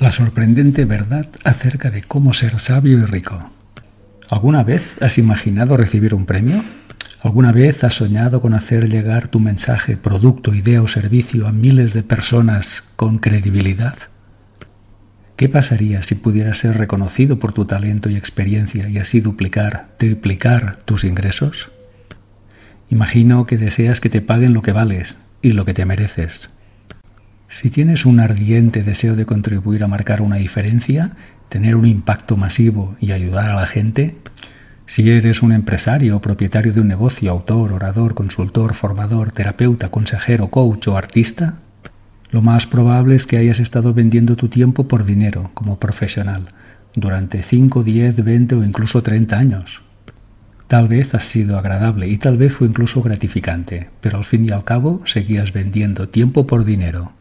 La sorprendente verdad acerca de cómo ser sabio y rico. ¿Alguna vez has imaginado recibir un premio? ¿Alguna vez has soñado con hacer llegar tu mensaje, producto, idea o servicio a miles de personas con credibilidad? ¿Qué pasaría si pudieras ser reconocido por tu talento y experiencia y así duplicar, triplicar tus ingresos? Imagino que deseas que te paguen lo que vales y lo que te mereces. Si tienes un ardiente deseo de contribuir a marcar una diferencia, tener un impacto masivo y ayudar a la gente, si eres un empresario o propietario de un negocio, autor, orador, consultor, formador, terapeuta, consejero, coach o artista, lo más probable es que hayas estado vendiendo tu tiempo por dinero como profesional durante 5, 10, 20 o incluso 30 años. Tal vez has sido agradable y tal vez fue incluso gratificante, pero al fin y al cabo seguías vendiendo tiempo por dinero.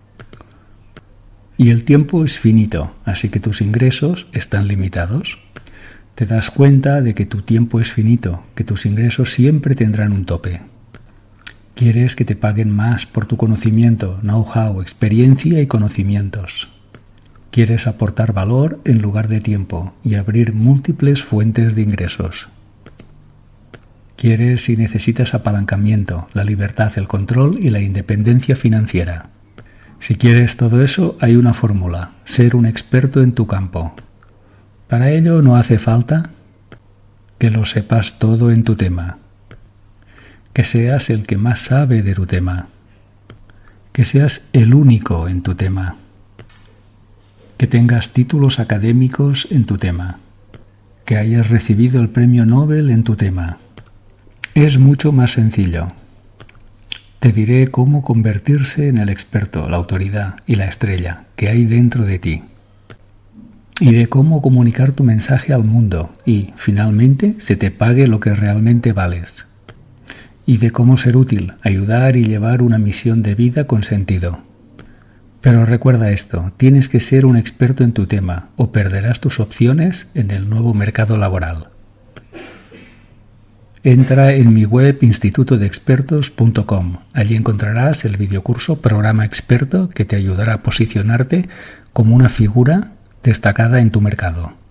Y el tiempo es finito, así que tus ingresos están limitados. Te das cuenta de que tu tiempo es finito, que tus ingresos siempre tendrán un tope. Quieres que te paguen más por tu conocimiento, know-how, experiencia y conocimientos. Quieres aportar valor en lugar de tiempo y abrir múltiples fuentes de ingresos. Quieres y necesitas apalancamiento, la libertad, el control y la independencia financiera. Si quieres todo eso, hay una fórmula: ser un experto en tu campo. Para ello no hace falta que lo sepas todo en tu tema, que seas el que más sabe de tu tema, que seas el único en tu tema, que tengas títulos académicos en tu tema, que hayas recibido el premio Nobel en tu tema. Es mucho más sencillo. Te diré cómo convertirse en el experto, la autoridad y la estrella que hay dentro de ti. Y de cómo comunicar tu mensaje al mundo y, finalmente, se te pague lo que realmente vales. Y de cómo ser útil, ayudar y llevar una misión de vida con sentido. Pero recuerda esto, tienes que ser un experto en tu tema o perderás tus opciones en el nuevo mercado laboral. Entra en mi web institutodeexpertos.com. Allí encontrarás el videocurso Programa Experto que te ayudará a posicionarte como una figura destacada en tu mercado.